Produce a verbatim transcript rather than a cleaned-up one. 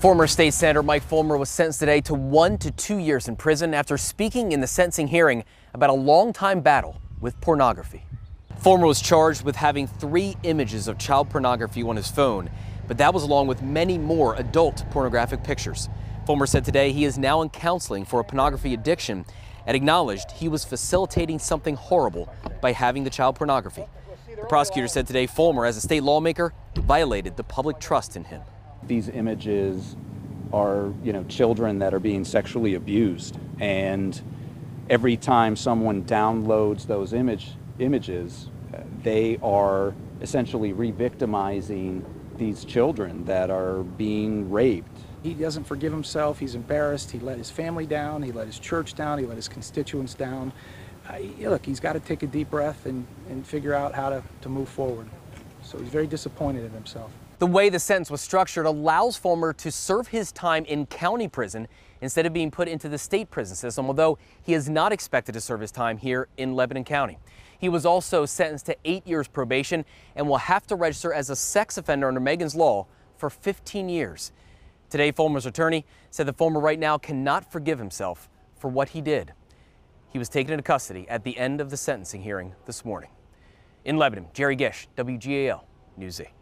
Former State Senator Mike Folmer was sentenced today to one to two years in prison after speaking in the sentencing hearing about a long-time battle with pornography. Folmer was charged with having three images of child pornography on his phone, but that was along with many more adult pornographic pictures. Folmer said today he is now in counseling for a pornography addiction and acknowledged he was facilitating something horrible by having the child pornography. The prosecutor said today Folmer, as a state lawmaker, violated the public trust in him. These images are, you know, children that are being sexually abused, and every time someone downloads those image images, they are essentially re-victimizing these children that are being raped. He doesn't forgive himself. He's embarrassed. He let his family down. He let his church down. He let his constituents down. Uh, look, he's got to take a deep breath and, and figure out how to, to move forward. So he's very disappointed in himself. The way the sentence was structured allows Folmer to serve his time in county prison instead of being put into the state prison system, although he is not expected to serve his time here in Lebanon County. He was also sentenced to eight years probation and will have to register as a sex offender under Megan's law for fifteen years. Today, Folmer's attorney said that Folmer right now cannot forgive himself for what he did. He was taken into custody at the end of the sentencing hearing this morning. In Lebanon, Jerry Gish, W G A L News eight.